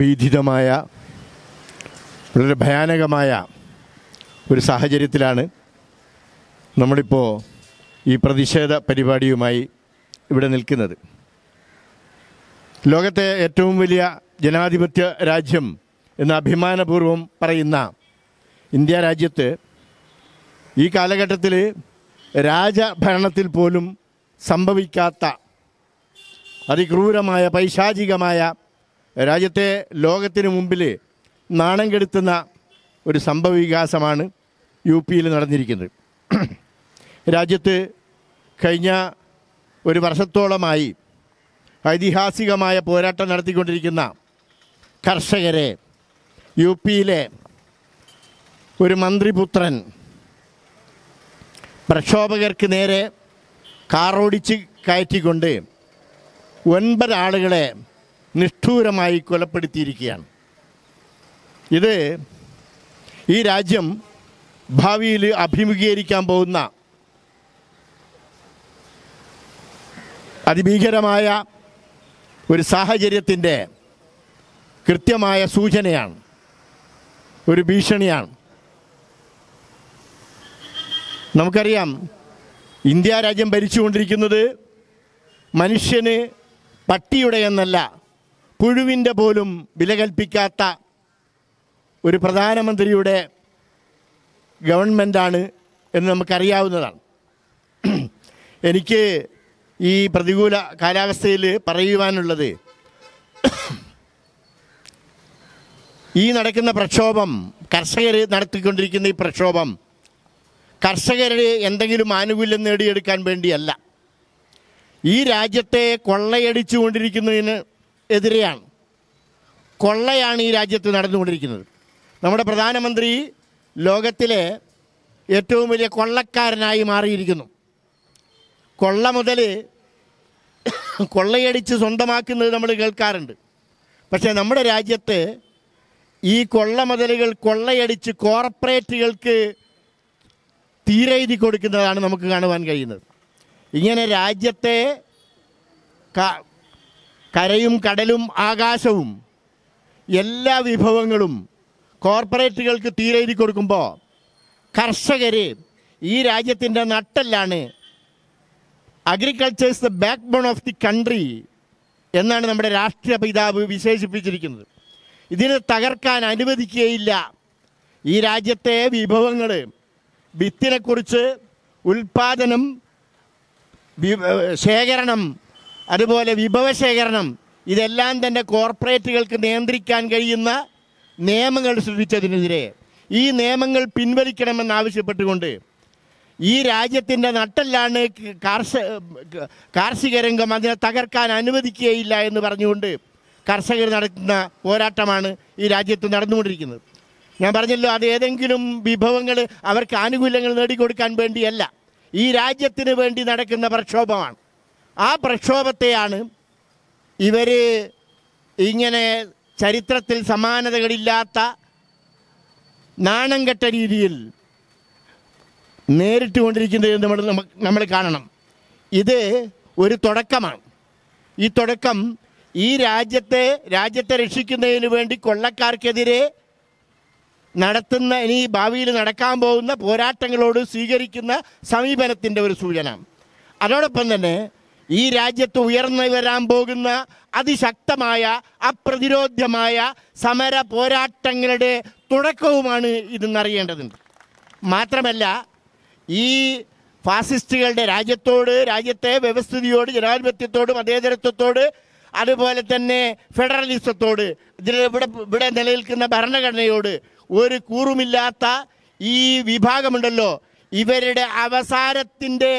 ഭീതിതമായ വളരെ ഭയാനകമായ ഒരു സാഹചര്യത്തിലാണ് നമ്മളിപ്പോൾ ഈ പ്രതിഷേധ പരിപാടിയുമായി ഇവിടെ നിൽക്കുന്നത്. ലോകത്തെ ഏറ്റവും വലിയ ജനാധിപത്യ രാജ്യം എന്ന് അഭിമാനപൂർവം പറയുന്ന ഇന്ത്യ രാജ്യത്ത് ഈ കാലഘട്ടത്തിൽ രാജഭരണത്തിൽ പോലും സംഭവിക്കാത്ത അതിക്രൂരമായ പൈശാചികമായ രാജ്യത്തെ ലോകത്തിന് മുമ്പിൽ നാണം കെടുത്തുന്ന ഒരു സംഭവവികാസമാണ് യു പിയിൽ നടന്നിരിക്കുന്നത്. രാജ്യത്ത് കഴിഞ്ഞ ഒരു വർഷത്തോളമായി ഐതിഹാസികമായ പോരാട്ടം നടത്തിക്കൊണ്ടിരിക്കുന്ന കർഷകരെ യു പിയിലെ ഒരു മന്ത്രിപുത്രൻ പ്രക്ഷോഭകർക്ക് നേരെ കാറോടിച്ച് കയറ്റിക്കൊണ്ട് 9 ആളുകളെ നിഷ്ഠൂരമായി കൊലപ്പെടുത്തിയിരിക്കുകയാണ്. ഇത് ഈ രാജ്യം ഭാവിയിൽ അഭിമുഖീകരിക്കാൻ പോകുന്ന അതിഭീകരമായ ഒരു സാഹചര്യത്തിൻ്റെ കൃത്യമായ സൂചനയാണ്, ഒരു ഭീഷണിയാണ്. നമുക്കറിയാം, ഇന്ത്യ രാജ്യം ഭരിച്ചുകൊണ്ടിരിക്കുന്നത് മനുഷ്യന് പട്ടിയുടെ എന്നല്ല പുഴുവിൻ്റെ പോലും വില കൽപ്പിക്കാത്ത ഒരു പ്രധാനമന്ത്രിയുടെ ഗവൺമെൻറ്റാണ് എന്ന് നമുക്കറിയാവുന്നതാണ്. എനിക്ക് ഈ പ്രതികൂല കാലാവസ്ഥയിൽ പറയുവാനുള്ളത്, ഈ നടക്കുന്ന പ്രക്ഷോഭം, കർഷകർ നടത്തിക്കൊണ്ടിരിക്കുന്ന ഈ പ്രക്ഷോഭം കർഷകരുടെ എന്തെങ്കിലും ആനുകൂല്യം നേടിയെടുക്കാൻ വേണ്ടിയല്ല, ഈ രാജ്യത്തെ കൊള്ളയടിച്ചു കൊണ്ടിരിക്കുന്നതിന് എതിരെയാണ്. കൊള്ളയാണ് ഈ രാജ്യത്ത് നടന്നുകൊണ്ടിരിക്കുന്നത്. നമ്മുടെ പ്രധാനമന്ത്രി ലോകത്തിലെ ഏറ്റവും വലിയ കൊള്ളക്കാരനായി മാറിയിരിക്കുന്നു. കൊള്ള മുതൽ കൊള്ളയടിച്ച് സ്വന്തമാക്കുന്നത് നമ്മൾ കേൾക്കാറുണ്ട്. പക്ഷേ നമ്മുടെ രാജ്യത്ത് ഈ കൊള്ള മുതലുകൾ കൊള്ളയടിച്ച് കോർപ്പറേറ്റുകൾക്ക് തീരെഴുതി കൊടുക്കുന്നതാണ് നമുക്ക് കാണുവാൻ കഴിയുന്നത്. ഇങ്ങനെ രാജ്യത്തെ കരയും കടലും ആകാശവും എല്ലാ വിഭവങ്ങളും കോർപ്പറേറ്റുകൾക്ക് തീരെഴുതി കൊടുക്കുമ്പോൾ കർഷകർ ഈ രാജ്യത്തിൻ്റെ നട്ടെല്ലാണ്. Agriculture is the backbone of the country എന്നാണ് നമ്മുടെ രാഷ്ട്രപിതാവ് വിശേഷിപ്പിച്ചിരിക്കുന്നത്. ഇതിനെ തകർക്കാൻ അനുവദിക്കുകയില്ല. ഈ രാജ്യത്തെ വിഭവങ്ങൾ, വിത്തിനെക്കുറിച്ച് ഉൽപ്പാദനം, ശേഖരണം, അതുപോലെ വിഭവശേഖരണം, ഇതെല്ലാം തന്നെ കോർപ്പറേറ്റുകൾക്ക് നിയന്ത്രിക്കാൻ കഴിയുന്ന നിയമങ്ങൾ സൃഷ്ടിച്ചതിനെതിരെ ഈ നിയമങ്ങൾ പിൻവലിക്കണമെന്നാവശ്യപ്പെട്ടുകൊണ്ട് ഈ രാജ്യത്തിൻ്റെ നട്ടെല്ലാണ് കാർഷിക രംഗം, അതിനെ തകർക്കാൻ അനുവദിക്കുകയില്ല എന്ന് പറഞ്ഞുകൊണ്ട് കർഷകർ നടത്തുന്ന പോരാട്ടമാണ് ഈ രാജ്യത്ത് നടന്നുകൊണ്ടിരിക്കുന്നത്. ഞാൻ പറഞ്ഞല്ലോ, അത് ഏതെങ്കിലും വിഭവങ്ങൾ അവർക്ക് ആനുകൂല്യങ്ങൾ നേടിക്കൊടുക്കാൻ വേണ്ടിയല്ല, ഈ രാജ്യത്തിന് വേണ്ടി നടക്കുന്ന പ്രക്ഷോഭമാണ്. ആ പ്രക്ഷോഭത്തെയാണ് ഇവർ ഇങ്ങനെ ചരിത്രത്തിൽ സമാനതകളില്ലാത്ത നാണം കെട്ട രീതിയിൽ നേരിട്ടുകൊണ്ടിരിക്കുന്നത് നമ്മൾ കാണണം. ഇത് ഒരു തുടക്കമാണ്. ഈ തുടക്കം ഈ രാജ്യത്തെ രക്ഷിക്കുന്നതിന് വേണ്ടി കൊള്ളക്കാർക്കെതിരെ നടത്തുന്ന, ഇനി ഭാവിയിൽ നടക്കാൻ പോകുന്ന പോരാട്ടങ്ങളോട് സ്വീകരിക്കുന്ന സമീപനത്തിൻ്റെ ഒരു സൂചന. അതോടൊപ്പം തന്നെ ഈ രാജ്യത്ത് ഉയർന്നു വരാൻ പോകുന്ന അതിശക്തമായ അപ്രതിരോധ്യമായ സമര പോരാട്ടങ്ങളുടെ തുടക്കവുമാണ് ഇതെന്നറിയേണ്ടതുണ്ട്. മാത്രമല്ല, ഈ ഫാസിസ്റ്റുകളുടെ രാജ്യത്തെ വ്യവസ്ഥിതിയോട്, ജനാധിപത്യത്തോടും മതേതരത്വത്തോട്, അതുപോലെ തന്നെ ഫെഡറലിസത്തോട്, ഇവിടെ നിലനിൽക്കുന്ന ഭരണഘടനയോട് ഒരു കൂറുമില്ലാത്ത ഈ വിഭാഗമുണ്ടല്ലോ, ഇവരുടെ അവസാനത്തിൻ്റെ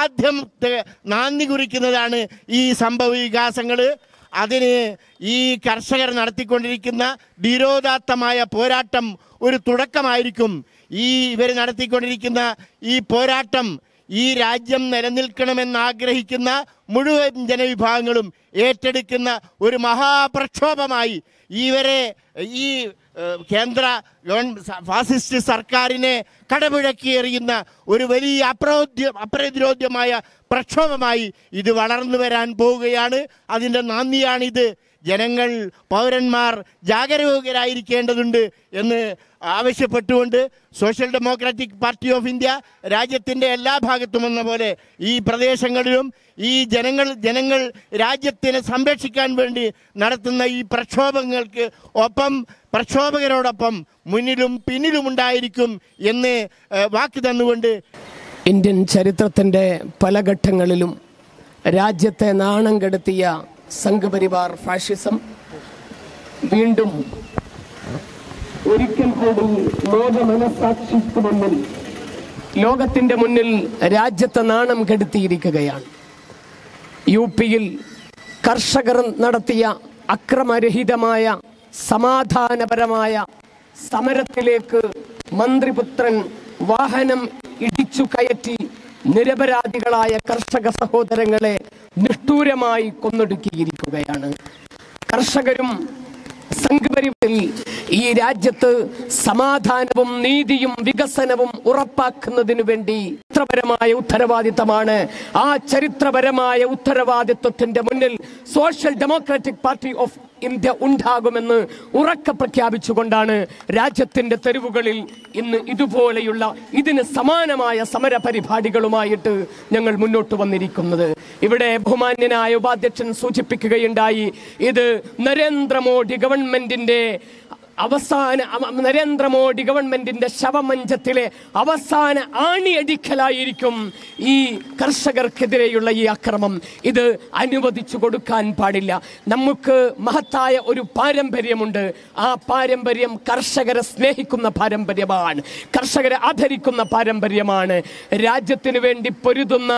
ആദ്യത്തെ നാന്ദി കുറിക്കുന്നതാണ് ഈ സംഭവ വികാസങ്ങൾ. അതിനെ ഈ കർഷകർ നടത്തിക്കൊണ്ടിരിക്കുന്ന വിരോധാത്തമായ പോരാട്ടം ഒരു തുടക്കമായിരിക്കും. ഈ ഇവർ നടത്തിക്കൊണ്ടിരിക്കുന്ന ഈ പോരാട്ടം ഈ രാജ്യം നിലനിൽക്കണമെന്ന് ആഗ്രഹിക്കുന്ന മുഴുവൻ ജനവിഭാഗങ്ങളും ഏറ്റെടുക്കുന്ന ഒരു മഹാപ്രക്ഷോഭമായി ഇവരെ ഈ കേന്ദ്ര ഫാസിസ്റ്റ് സർക്കാരിനെ കടപുഴക്കി എറിയുന്ന ഒരു വലിയ അപ്രതിരോധ്യമായ പ്രക്ഷോഭമായി ഇത് വളർന്നു വരാൻ പോവുകയാണ്. അതിൻ്റെ നാന്ദിയാണിത്. ജനങ്ങൾ പൗരന്മാർ ജാഗരൂകരായിരിക്കേണ്ടതുണ്ട് എന്ന് ആവശ്യപ്പെട്ടുകൊണ്ട് social democratic party of India രാജ്യത്തിൻ്റെ എല്ലാ ഭാഗത്തും എന്ന പോലെ ഈ പ്രദേശങ്ങളിലും ഈ ജനങ്ങൾ രാജ്യത്തിനെ സംരക്ഷിക്കാൻ വേണ്ടി നടത്തുന്ന ഈ പ്രക്ഷോഭങ്ങൾക്ക് ഒപ്പം പ്രക്ഷോഭകരോടൊപ്പം മുന്നിലും പിന്നിലുമുണ്ടായിരിക്കും എന്ന് വാക്ക് തന്നുകൊണ്ട് ഇന്ത്യൻ ചരിത്രത്തിൻ്റെ പല ഘട്ടങ്ങളിലും രാജ്യത്തെ നാണം കെടുത്തിയ സംഘപരിവാർ ഫാഷിസം വീണ്ടും ഒരിക്കൽ കൂടി ലോകമനസാക്ഷിക്ക് മുന്നിൽ ലോകത്തിൻ്റെ മുന്നിൽ രാജ്യത്തെ നാണം കെടുത്തിയിരിക്കുകയാണ്. യു പിയിൽ കർഷകർ നടത്തിയ അക്രമരഹിതമായ സമാധാനപരമായ സമരത്തിലേക്ക് മന്ത്രിപുത്രൻ വാഹനം ഇടിച്ചു കയറ്റി നിരപരാധികളായ കർഷക സഹോദരങ്ങളെ നിഷ്ഠൂരമായി കൊന്നൊടുക്കിയിരിക്കുകയാണ്. കർഷകരും സംഘപരിവാറിൽ ഈ രാജ്യത്ത് സമാധാനവും നീതിയും വികസനവും ഉറപ്പാക്കുന്നതിനു വേണ്ടി ചരിത്രപരമായ ഉത്തരവാദിത്തമാണ്. ആ ചരിത്രപരമായ ഉത്തരവാദിത്വത്തിന്റെ മുന്നിൽ social democratic party of India ഉണ്ടാകുമെന്ന് ഉറക്കെ പ്രഖ്യാപിച്ചുകൊണ്ടാണ് രാജ്യത്തിന്റെ തെരുവുകളിൽ ഇന്ന് ഇതുപോലെയുള്ള ഇതിന് സമാനമായ സമര പരിപാടികളുമായിട്ട് ഞങ്ങൾ മുന്നോട്ട് വന്നിരിക്കുന്നത്. ഇവിടെ ബഹുമാന്യനായ ഉപാധ്യക്ഷൻ സൂചിപ്പിക്കുകയുണ്ടായി, ഇത് നരേന്ദ്രമോദി ഗവൺമെന്റിന്റെ നരേന്ദ്രമോദി ഗവൺമെന്റിന്റെ ശവമഞ്ചത്തിലെ അവസാന ആണിയടിക്കലായിരിക്കും ഈ കർഷകർക്കെതിരെയുള്ള ഈ അക്രമം. ഇത് അനുവദിച്ചു കൊടുക്കാൻ പാടില്ല. നമുക്ക് മഹത്തായ ഒരു പാരമ്പര്യമുണ്ട്. ആ പാരമ്പര്യം കർഷകരെ സ്നേഹിക്കുന്ന പാരമ്പര്യമാണ്, കർഷകരെ ആദരിക്കുന്ന പാരമ്പര്യമാണ്. രാജ്യത്തിന് വേണ്ടി പൊരുതുന്ന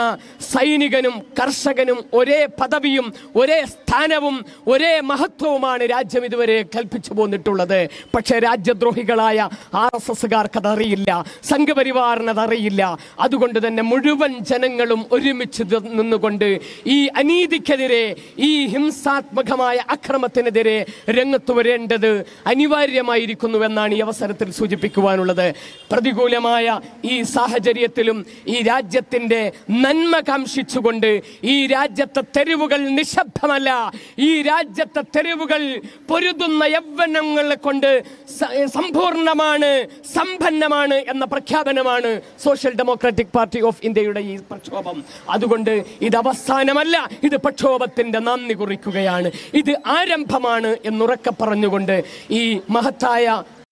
സൈനികനും കർഷകനും ഒരേ പദവിയും ഒരേ സ്ഥാനവും ഒരേ മഹത്വവുമാണ് രാജ്യം ഇതുവരെ കൽപ്പിച്ചു പോന്നിട്ടുള്ളത്. പക്ഷേ രാജ്യദ്രോഹികളായ ആർഎസ്എസ്കാർക്കത് അറിയില്ല, സംഘപരിവാറിനത് അറിയില്ല. അതുകൊണ്ട് തന്നെ മുഴുവൻ ജനങ്ങളും ഒരുമിച്ച് നിന്നുകൊണ്ട് ഈ അനീതിക്കെതിരെ, ഈ ഹിംസാത്മകമായ അക്രമത്തിനെതിരെ രംഗത്ത് വരേണ്ടത് അനിവാര്യമായിരിക്കുന്നുവെന്നാണ് ഈ അവസരത്തിൽ സൂചിപ്പിക്കുവാനുള്ളത്. പ്രതികൂലമായ ഈ സാഹചര്യത്തിലും ഈ രാജ്യത്തിൻ്റെ നന്മ കാംക്ഷിച്ചുകൊണ്ട് ഈ രാജ്യത്തെ തെരുവുകൾ നിശബ്ദമല്ല, ഈ രാജ്യത്തെ തെരുവുകൾ പൊരുതുന്ന യൗവനങ്ങളെ കൊണ്ട് സമ്പൂർണമാണ്, സമ്പന്നമാണ് എന്ന പ്രഖ്യാപനമാണ് സോഷ്യൽ ഡെമോക്രാറ്റിക് പാർട്ടി ഓഫ് ഇന്ത്യയുടെ ഈ പ്രക്ഷോഭം. അതുകൊണ്ട് ഇത് അവസാനമല്ല, ഇത് പ്രക്ഷോഭത്തിൻ്റെ നന്ദി കുറിക്കുകയാണ്, ഇത് ആരംഭമാണ് എന്നുറക്കെ പറഞ്ഞുകൊണ്ട് ഈ മഹത്തായ